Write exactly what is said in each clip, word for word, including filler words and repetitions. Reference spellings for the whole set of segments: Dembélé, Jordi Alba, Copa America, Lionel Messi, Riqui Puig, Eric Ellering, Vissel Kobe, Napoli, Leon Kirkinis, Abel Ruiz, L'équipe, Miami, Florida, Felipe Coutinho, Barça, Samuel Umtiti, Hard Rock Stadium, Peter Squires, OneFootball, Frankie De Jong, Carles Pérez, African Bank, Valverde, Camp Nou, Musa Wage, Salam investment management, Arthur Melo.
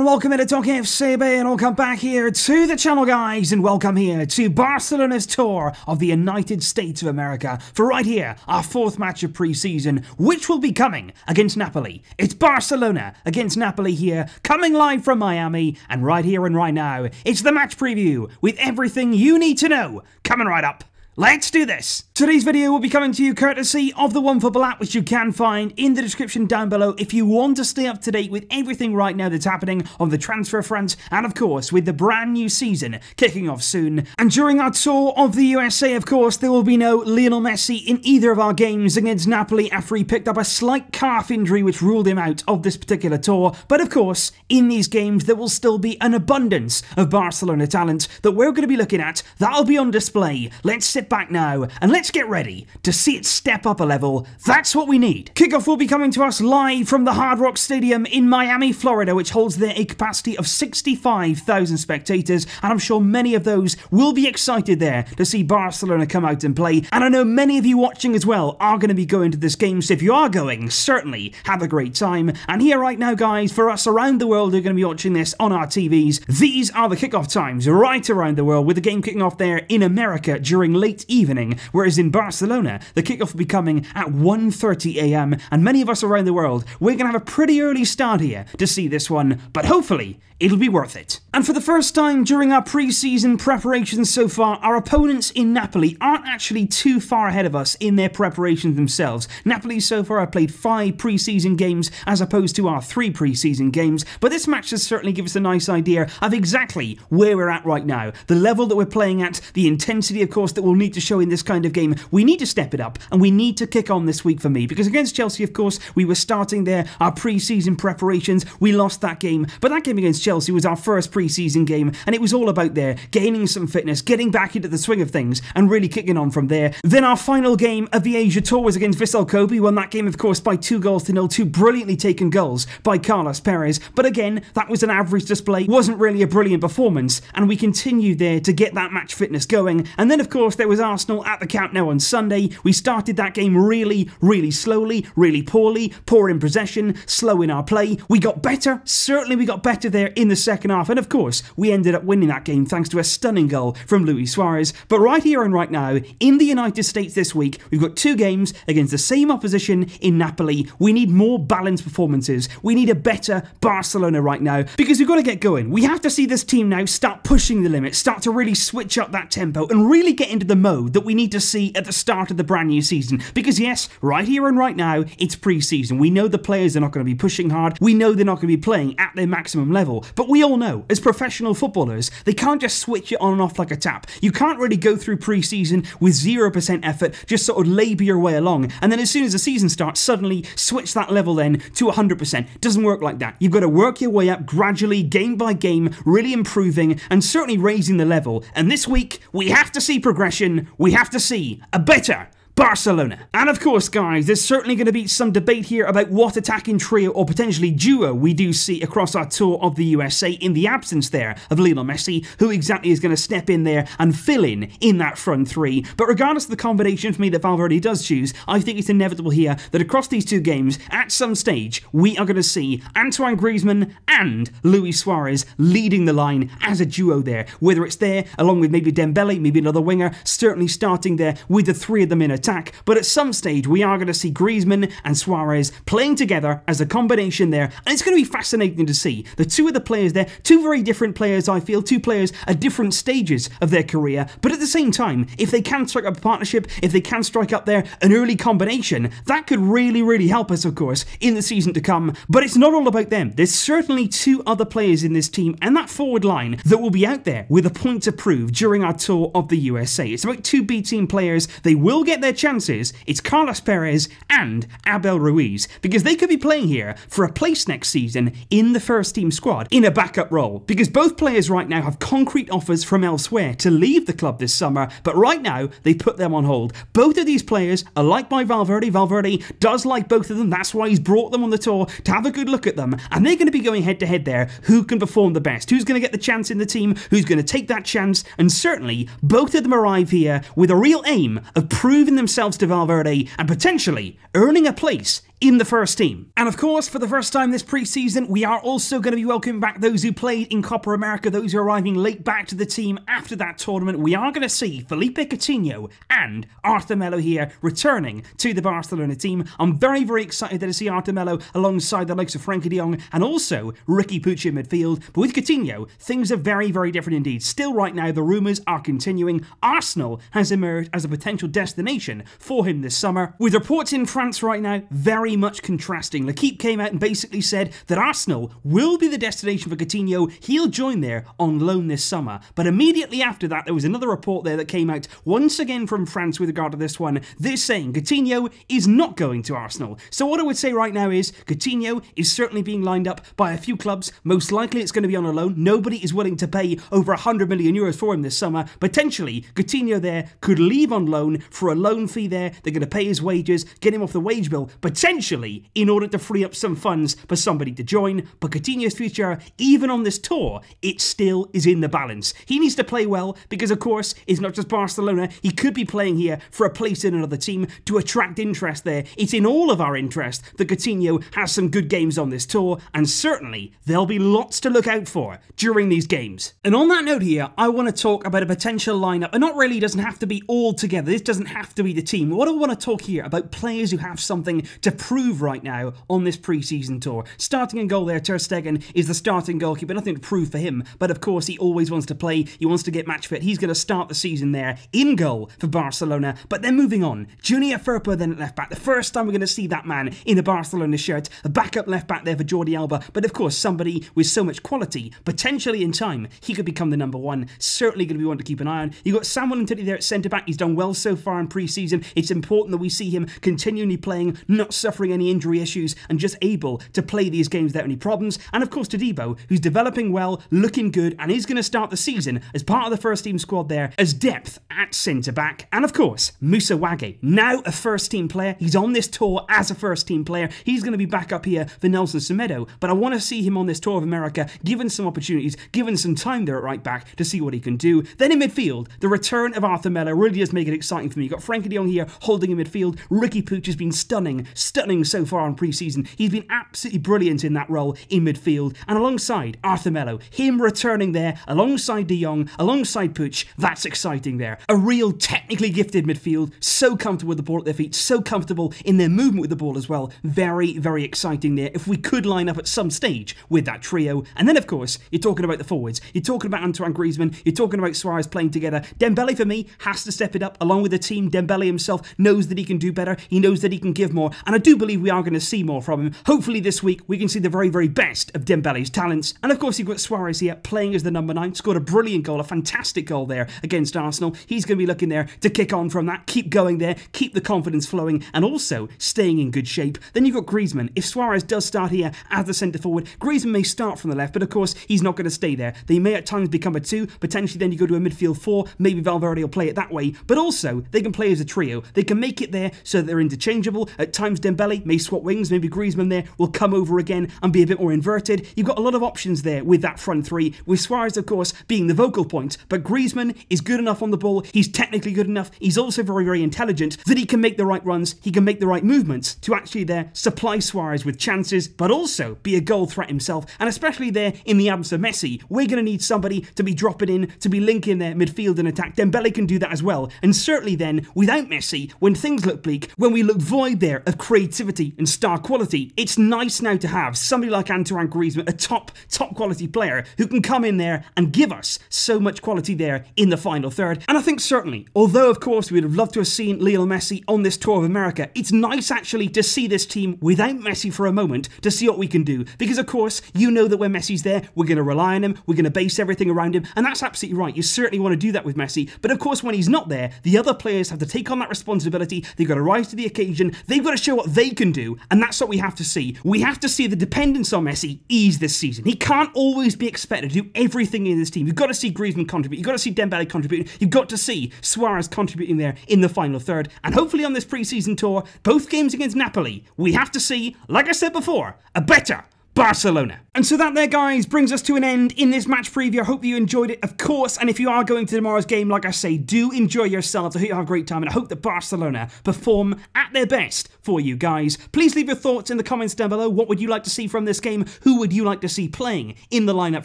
and welcome into TalkFCB, and welcome back here to the channel, guys, and welcome here to Barcelona's tour of the United States of America for right here, our fourth match of pre-season, which will be coming against Napoli. It's Barcelona against Napoli here, coming live from Miami, and right here and right now, it's the match preview with everything you need to know coming right up. Let's do this! Today's video will be coming to you courtesy of the OneFootball app, which you can find in the description down below if you want to stay up to date with everything right now that's happening on the transfer front, and of course with the brand new season kicking off soon. And during our tour of the U S A, of course, there will be no Lionel Messi in either of our games against Napoli after he picked up a slight calf injury which ruled him out of this particular tour. But of course, in these games there will still be an abundance of Barcelona talent that we're going to be looking at. That'll be on display. Let's see back now, and let's get ready to see it step up a level. That's what we need. Kickoff will be coming to us live from the Hard Rock Stadium in Miami, Florida, which holds there a capacity of sixty-five thousand spectators, and I'm sure many of those will be excited there to see Barcelona come out and play. And I know many of you watching as well are going to be going to this game, so if you are going, certainly have a great time. And here right now, guys, for us around the world who are going to be watching this on our T Vs, these are the kickoff times right around the world, with the game kicking off there in America during late evening, whereas in Barcelona the kickoff will be coming at one thirty a m and many of us around the world, we're going to have a pretty early start here to see this one, but hopefully it'll be worth it. And for the first time during our pre-season preparations so far, our opponents in Napoli aren't actually too far ahead of us in their preparations themselves. Napoli so far have played five pre-season games as opposed to our three pre-season games, but this match does certainly give us a nice idea of exactly where we're at right now, the level that we're playing at, the intensity of course that we'll need to show in this kind of game. We need to step it up, and we need to kick on this week for me, because against Chelsea, of course, we were starting there our pre-season preparations. We lost that game, but that game against Chelsea was our first pre-season game, and it was all about there gaining some fitness, getting back into the swing of things, and really kicking on from there. Then our final game of the Asia Tour was against Vissel Kobe. We won that game, of course, by two goals to nil, two brilliantly taken goals by Carles Pérez, but again, that was an average display, wasn't really a brilliant performance, and we continued there to get that match fitness going. And then, of course, there was Arsenal at the Camp Nou on Sunday. We started that game really, really slowly, really poorly, poor in possession, slow in our play. We got better, certainly we got better there in the second half, and of course, we ended up winning that game thanks to a stunning goal from Luis Suárez. But right here and right now, in the United States this week, we've got two games against the same opposition in Napoli. We need more balanced performances. We need a better Barcelona right now, because we've got to get going. We have to see this team now start pushing the limits, start to really switch up that tempo, and really get into the mode that we need to see at the start of the brand new season. Because yes, right here and right now, it's pre-season. We know the players are not going to be pushing hard. We know they're not going to be playing at their maximum level. But we all know, as professional footballers, they can't just switch it on and off like a tap. You can't really go through pre-season with zero percent effort, just sort of labour your way along, and then as soon as the season starts, suddenly switch that level then to one hundred percent. Doesn't work like that. You've got to work your way up gradually, game by game, really improving, and certainly raising the level. And this week, we have to see progression. We have to see a better Barcelona. And of course, guys, there's certainly going to be some debate here about what attacking trio or potentially duo we do see across our tour of the U S A in the absence there of Lionel Messi. Who exactly is going to step in there and fill in in that front three? But regardless of the combination for me that Valverde does choose, I think it's inevitable here that across these two games, at some stage, we are going to see Antoine Griezmann and Luis Suarez leading the line as a duo there. Whether it's there, along with maybe Dembélé, maybe another winger, certainly starting there with the three of them in attack. But at some stage, we are going to see Griezmann and Suarez playing together as a combination there, and it's going to be fascinating to see. The two of the players there, two very different players, I feel, two players at different stages of their career, but at the same time, if they can strike up a partnership, if they can strike up there an early combination, that could really, really help us, of course, in the season to come. But it's not all about them. There's certainly two other players in this team, and that forward line that will be out there with a point to prove during our tour of the U S A. It's about two B-team players. They will get their chances. It's Carles Perez and Abel Ruiz, because they could be playing here for a place next season in the first team squad in a backup role, because both players right now have concrete offers from elsewhere to leave the club this summer, but right now they put them on hold. Both of these players are liked by Valverde. Valverde does like both of them. That's why he's brought them on the tour to have a good look at them, and they're going to be going head to head there. Who can perform the best? Who's going to get the chance in the team? Who's going to take that chance? And certainly both of them arrive here with a real aim of proving themselves to Valverde and potentially earning a place in the first team. And of course, for the first time this preseason, we are also going to be welcoming back those who played in Copa America, those who are arriving late back to the team after that tournament. We are going to see Felipe Coutinho and Arthur Melo here returning to the Barcelona team. I'm very, very excited to see Arthur Melo alongside the likes of Frankie De Jong and also Riqui Puig in midfield. But with Coutinho, things are very, very different indeed. Still right now, the rumours are continuing. Arsenal has emerged as a potential destination for him this summer, with reports in France right now very much contrasting. L'Équipe came out and basically said that Arsenal will be the destination for Coutinho. He'll join there on loan this summer. But immediately after that, there was another report there that came out once again from France with regard to this one. They're saying Coutinho is not going to Arsenal. So what I would say right now is Coutinho is certainly being lined up by a few clubs. Most likely it's going to be on a loan. Nobody is willing to pay over one hundred million euros for him this summer. Potentially, Coutinho there could leave on loan for a loan fee there. They're going to pay his wages, get him off the wage bill, potentially in order to free up some funds for somebody to join. But Coutinho's future, even on this tour, it still is in the balance. He needs to play well because, of course, it's not just Barcelona. He could be playing here for a place in another team to attract interest there. It's in all of our interest that Coutinho has some good games on this tour, and certainly there'll be lots to look out for during these games. And on that note here, I want to talk about a potential lineup, and not really doesn't have to be all together. This doesn't have to be the team. What I want to talk here about players who have something to prove right now on this preseason tour. Starting in goal there, Ter Stegen is the starting goalkeeper. Nothing to prove for him, but of course he always wants to play. He wants to get match fit. He's going to start the season there in goal for Barcelona. But then moving on, Junior Firpo then at left back. The first time we're going to see that man in a Barcelona shirt. A backup left back there for Jordi Alba. But of course, somebody with so much quality, potentially in time, he could become the number one. Certainly going to be one to keep an eye on. You've got Samuel Umtiti there at centre-back. He's done well so far in pre-season. It's important that we see him continually playing, not suffering any injury issues, and just able to play these games without any problems. And of course, Todibo, who's developing well, looking good, and is going to start the season as part of the first-team squad there as depth at centre-back. And of course, Musa Wage, now a first-team player. He's on this tour as a first-team player. He's going to be back up here for Nelson Semedo, but I want to see him on this tour of America, given some opportunities, given some time there at right back to see what he can do. Then in midfield, the return of Arthur Melo really does make it exciting for me. You've got Frankie De Jong here holding in midfield. Riqui Puig has been stunning, stunning so far in pre-season. He's been absolutely brilliant in that role in midfield. And alongside Arthur Melo, him returning there, alongside De Jong, alongside Puig, that's exciting there. A real technically gifted midfield, so comfortable with the ball at their feet, so comfortable in their movement with the ball as well. Very, very exciting there. If we could line up at some stage with that trio. And then, of course, you're talking about the forwards. You're talking about Antoine Griezmann. You're talking about Suarez playing together. Dembélé, for me, has to step it up along with the team. Dembélé himself knows that he can do better. He knows that he can give more. And I do believe we are going to see more from him. Hopefully this week, we can see the very, very best of Dembélé's talents. And, of course, you've got Suarez here playing as the number nine. Scored a brilliant goal, a fantastic goal there against Arsenal. He's going to be looking there to kick on from that. Keep going there. Keep the confidence flowing and also staying in good shape. Then you've got Griezmann. If Suarez does start here as the centre forward, Griezmann may start from the left, but of course he's not going to stay there. They may at times become a two, potentially then you go to a midfield four, maybe Valverde will play it that way, but also they can play as a trio. They can make it there so that they're interchangeable. At times Dembélé may swap wings, maybe Griezmann there will come over again and be a bit more inverted. You've got a lot of options there with that front three, with Suarez of course being the vocal point, but Griezmann is good enough on the ball, he's technically good enough, he's also very, very intelligent that he can make the right runs, he can make the right movements to actually there supply Suarez with chances, but also be a goal threat himself. And especially there in the absence of Messi, we're going to need somebody to be dropping in, to be linking their midfield and attack. Dembélé can do that as well. And certainly then, without Messi, when things look bleak, when we look void there of creativity and star quality, it's nice now to have somebody like Antoine Griezmann, a top, top quality player who can come in there and give us so much quality there in the final third. And I think certainly, although of course we would have loved to have seen Lionel Messi on this tour of America, it's nice actually to see this team without Messi for a moment to see what we can do. Because of course, you know that when Messi's there, we're going to rely on him, we're going to base everything around him, and that's absolutely right. You certainly want to do that with Messi, but of course when he's not there, the other players have to take on that responsibility, they've got to rise to the occasion, they've got to show what they can do, and that's what we have to see. We have to see the dependence on Messi ease this season. He can't always be expected to do everything in this team. You've got to see Griezmann contribute, you've got to see Dembélé contributing, you've got to see Suarez contributing there in the final third, and hopefully on this pre-season tour, both games against Napoli, we have to see, like I said before, a better Barcelona. And so that there, guys, brings us to an end in this match preview. I hope that you enjoyed it, of course, and if you are going to tomorrow's game, like I say, do enjoy yourselves. I hope you have a great time, and I hope that Barcelona perform at their best for you guys. Please leave your thoughts in the comments down below. What would you like to see from this game? Who would you like to see playing in the lineup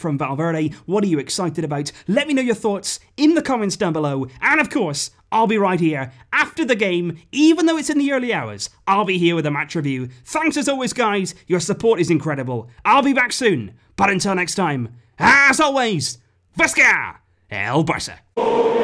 from Valverde? What are you excited about? Let me know your thoughts in the comments down below, and of course, I'll be right here after the game. Even though it's in the early hours, I'll be here with a match review. Thanks as always, guys. Your support is incredible. I'll be back soon. But until next time, as always, Visca El Barça.